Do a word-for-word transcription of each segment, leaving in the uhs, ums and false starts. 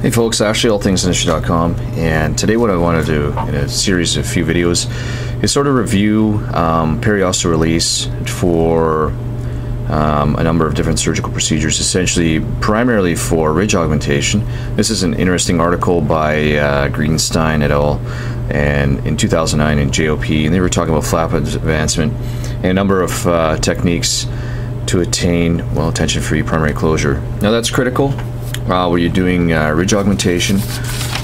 Hey folks, Ashley, all things dentistry dot com, and today what I want to do in a series of few videos is sort of review um, periosteal release for um, a number of different surgical procedures, essentially primarily for ridge augmentation. This is an interesting article by uh, Greenstein et al. And in two thousand nine in J O P, and they were talking about flap advancement and a number of uh, techniques to attain, well, tension-free primary closure. Now that's critical. Uh, where you're doing uh, ridge augmentation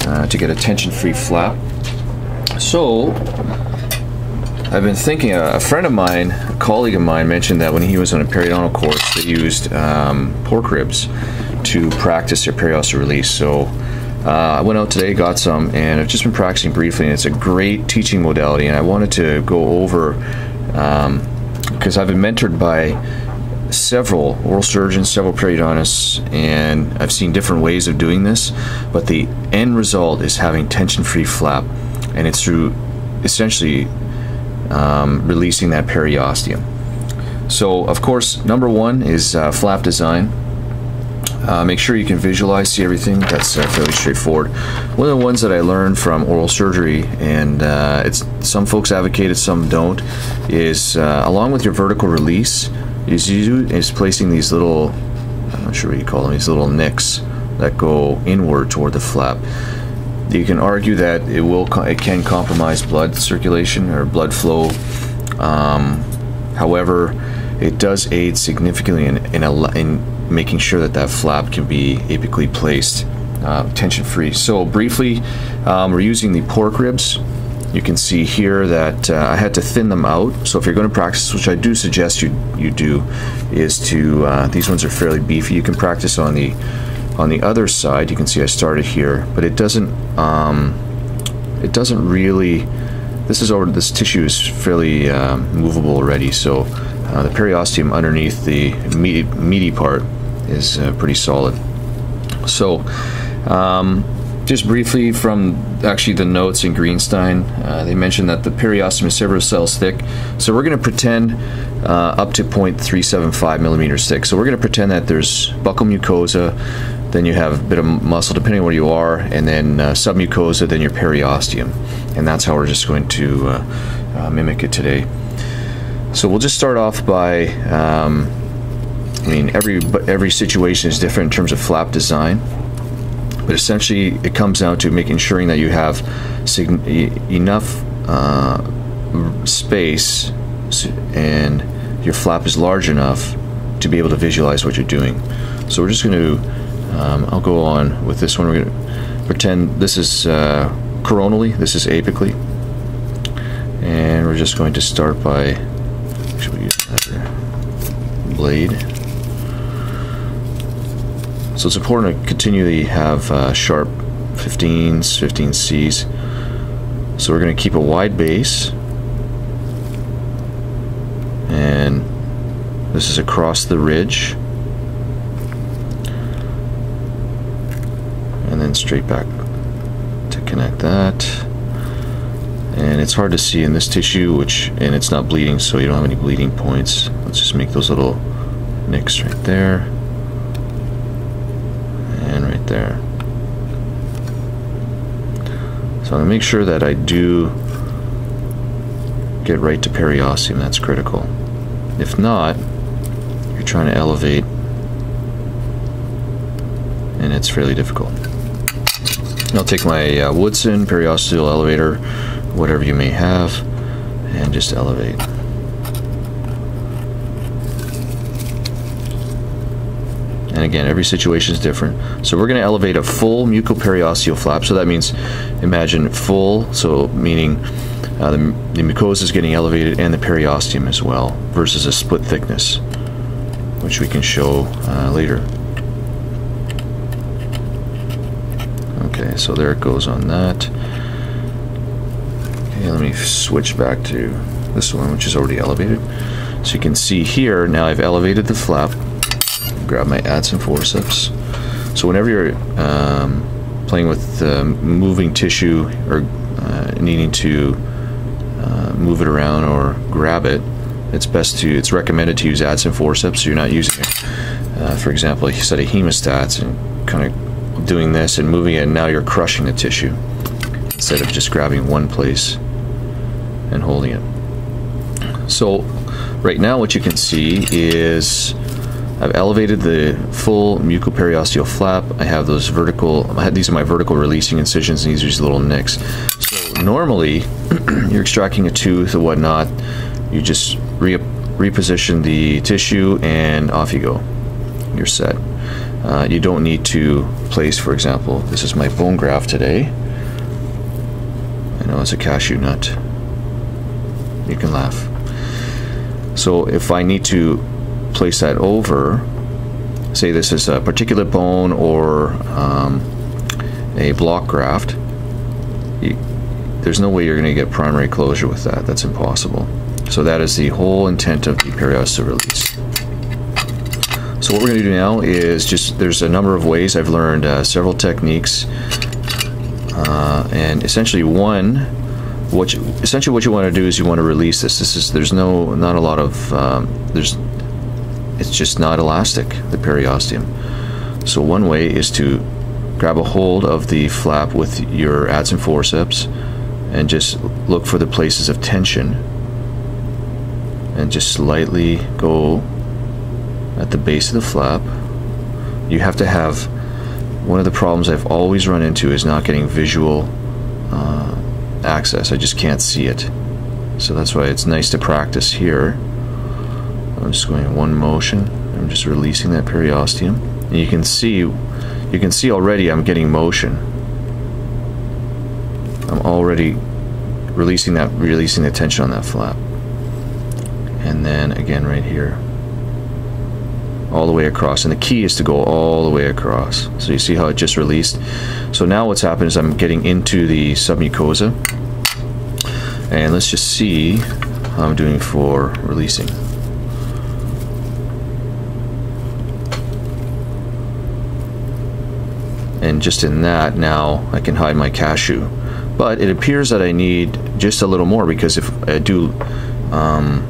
uh, to get a tension-free flap. So I've been thinking, uh, a friend of mine, a colleague of mine, mentioned that when he was on a periodontal course, they used um, pork ribs to practice their periosteal release. So uh, I went out today, got some, and I've just been practicing briefly, and it's a great teaching modality, and I wanted to go over, because um, I've been mentored by several oral surgeons, several periodontists, and I've seen different ways of doing this, but the end result is having tension-free flap, and it's through essentially um, releasing that periosteum. So of course, number one is uh, flap design. Uh, make sure you can visualize, see everything. That's uh, fairly straightforward. One of the ones that I learned from oral surgery, and uh, it's some folks advocate it, some don't, is uh, along with your vertical release, is you is placing these little, I'm not sure what you call them, these little nicks that go inward toward the flap. You can argue that it will, it can compromise blood circulation or blood flow. Um, however, it does aid significantly in in, a, in making sure that that flap can be apically placed, uh, tension free. So briefly, um, we're using the pork ribs. You can see here that uh, I had to thin them out. So if you're going to practice, which I do suggest you you do, is to uh, these ones are fairly beefy. You can practice on the on the other side. You can see I started here, but it doesn't um, it doesn't really. This is over. This tissue is fairly um, movable already. So uh, the periosteum underneath the meaty, meaty part is uh, pretty solid. So. Um, Just briefly from actually the notes in Greenstein, uh, they mentioned that the periosteum is several cells thick. So we're going to pretend uh, up to zero point three seven five millimeters thick. So we're going to pretend that there's buccal mucosa, then you have a bit of muscle depending on where you are, and then uh, submucosa, then your periosteum. And that's how we're just going to uh, uh, mimic it today. So we'll just start off by, um, I mean, every, every situation is different in terms of flap design. But essentially, it comes down to making ensuring that you have enough uh, space and your flap is large enough to be able to visualize what you're doing. So we're just going to, um, I'll go on with this one. We're going to pretend this is uh, coronally, this is apically, and we're just going to start by, should we use another blade? So it's important to continually have uh, sharp fifteens, fifteen C's. So we're going to keep a wide base, and this is across the ridge, and then straight back to connect that. And it's hard to see in this tissue, which, and it's not bleeding, so you don't have any bleeding points. Let's just make those little nicks right there. There. So I'm going to make sure that I do get right to periosteum. That's critical. If not, you're trying to elevate, and it's fairly difficult. I'll take my uh, Woodson periosteal elevator, whatever you may have, and just elevate. And again, every situation is different. So we're going to elevate a full mucoperiosteal flap. So that means, imagine full, so meaning uh, the, the mucosa is getting elevated and the periosteum as well, versus a split thickness, which we can show uh, later. Okay, so there it goes on that. Okay, let me switch back to this one, which is already elevated. So you can see here, now I've elevated the flap. Grab my adson forceps. So whenever you're um, playing with um, moving tissue or uh, needing to uh, move it around or grab it, it's best to, it's recommended to use adson forceps so you're not using, uh, for example, a set of hemostats and kind of doing this and moving it, and now you're crushing the tissue instead of just grabbing one place and holding it. So right now what you can see is I've elevated the full mucoperiosteal flap. I have those vertical, I had, these are my vertical releasing incisions, and these are these little nicks. So normally you're extracting a tooth or whatnot, you just re reposition the tissue and off you go, you're set. Uh, you don't need to place, for example, this is my bone graft today. I know it's a cashew nut. You can laugh. So if I need to place that over, say this is a particular bone or um, a block graft, you, there's no way you're going to get primary closure with that. That's impossible. So that is the whole intent of the periosteal release. So what we're going to do now is just, there's a number of ways. I've learned uh, several techniques, uh, and essentially one What you, essentially what you want to do is you want to release this. This is there's no not a lot of um, there's it's just not elastic, the periosteum. So one way is to grab a hold of the flap with your adson forceps and just look for the places of tension and just slightly go at the base of the flap. You have to have, one of the problems I've always run into is not getting visual uh, access. I just can't see it. So that's why it's nice to practice here. I'm just going one motion. I'm just releasing that periosteum. And you can see, you can see already I'm getting motion. I'm already releasing that, releasing the tension on that flap. And then again right here. All the way across, and the key is to go all the way across. So you see how it just released. So now what's happened is I'm getting into the submucosa, and let's just see how I'm doing for releasing. And just in that, now I can hide my cashew, but it appears that I need just a little more, because if I do um,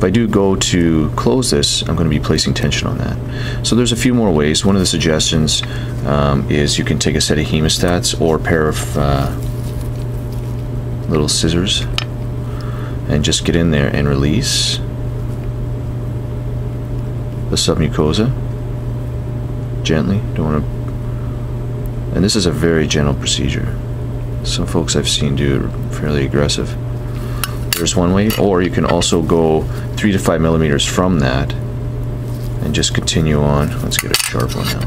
If I do go to close this, I'm going to be placing tension on that. So there's a few more ways. One of the suggestions um, is you can take a set of hemostats or a pair of uh, little scissors and just get in there and release the submucosa gently. Don't want to. And this is a very gentle procedure. Some folks I've seen do fairly aggressive. There's one way, or you can also go three to five millimeters from that and just continue on. Let's get a sharp one now.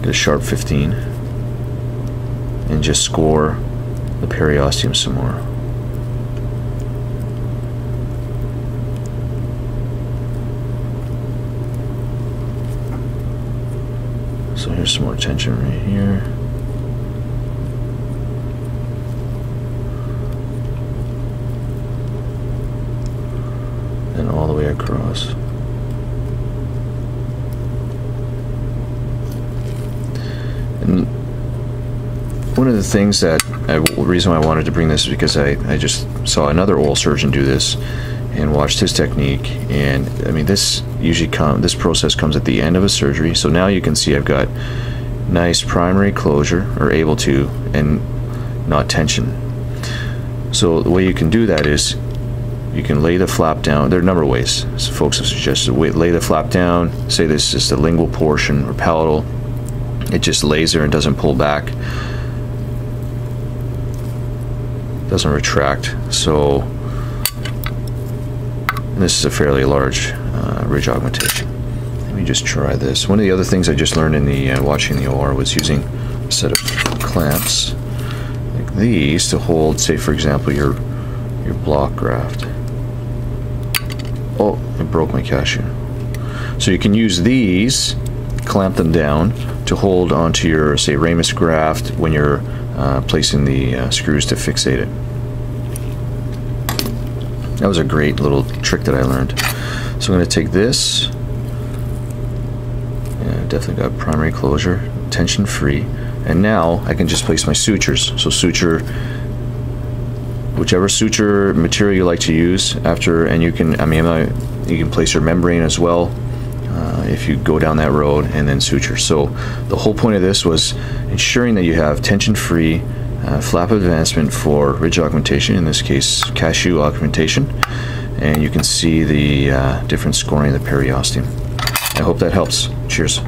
Get a sharp fifteen and just score the periosteum some more. So here's some more tension right here. Across. And one of the things that I, the reason why I wanted to bring this is because I, I just saw another oral surgeon do this and watched his technique, and I mean this usually come this process comes at the end of a surgery. So now you can see I've got nice primary closure, or able to, and not tension. So the way you can do that is you can lay the flap down. There are a number of ways. So folks have suggested, lay the flap down, say this is the lingual portion or palatal. It just lays there and doesn't pull back, doesn't retract. So this is a fairly large uh, ridge augmentation. Let me just try this. One of the other things I just learned in the uh, watching the O R was using a set of clamps like these to hold, say for example, your, your block graft. Oh, I broke my cashew. So you can use these, clamp them down to hold onto your, say, ramus graft when you're uh, placing the uh, screws to fixate it. That was a great little trick that I learned. So I'm going to take this. Yeah, definitely got primary closure, tension free. And now I can just place my sutures. So suture, whichever suture material you like to use after, and you can, I mean, you can place your membrane as well. Uh, uh, if you go down that road and then suture. So the whole point of this was ensuring that you have tension-free uh, flap advancement for ridge augmentation, in this case cashew augmentation, and you can see the uh, different scoring of the periosteum. I hope that helps. Cheers.